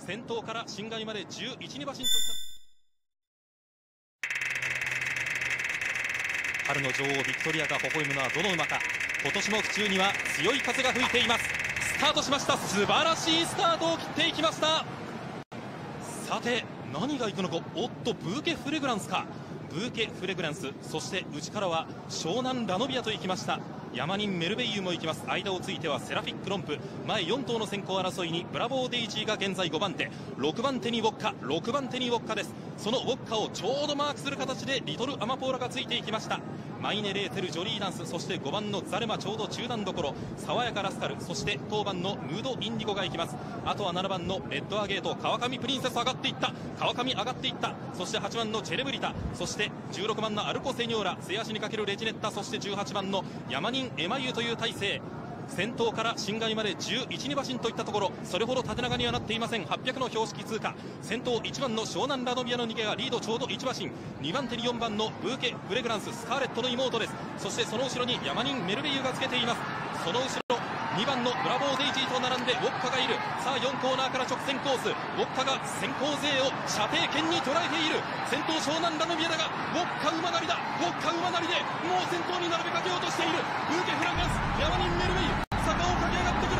先頭から新外まで11、2馬身といった春の女王ビクトリアが微笑むのはどの馬か。今年も府中には強い風が吹いています。スタートしました。素晴らしいスタートを切っていきました。さて何がいくのか。おっとブーケフレグランスか。ブーケフレグランス、そして内からは湘南ラノビアといきました。ヤマニンメルベイユも行きます。間をついてはセラフィックロンプ。前4頭の先行争いにブラボーデイジーが現在5番手。6番手にウォッカ、6番手にウォッカです。そのウォッカをちょうどマークする形でリトルアマポーラがついていきました。マイネ・レーテル、ジョリーダンス、そして5番のザルマ、ちょうど中段どころ、爽やかラスカル、そして当番のムードインディゴが行きます。あとは7番のレッドアゲート、川上プリンセス上がっていった、川上上がっていった、そして8番のチェレブリタ、そして16番のアルコ・セニョーラ、末足にかけるレジネッタ、そして18番のヤマニン・エマユという体勢。先頭から新外まで11、2馬身といったところ、それほど縦長にはなっていません。800の標識通過。先頭1番の湘南ラノビアの逃げがリードちょうど1馬身。2番手に4番のブーケ・フレグランス、スカーレットの妹です。そしてその後ろにヤマニン・メルベイユがつけています。その後ろ2番のブラボーデイジーと並んでウォッカがいる。さあ4コーナーから直線コース、ウォッカが先行勢を射程圏に捉えている。先頭湘南ラノビアだがウォッカ馬なりだ。ウォッカ馬なりでもう先頭に並べかけようとしている。ブーケ・フレグランス、ヤマニン・メルベイユ、坂を駆け上がってくる。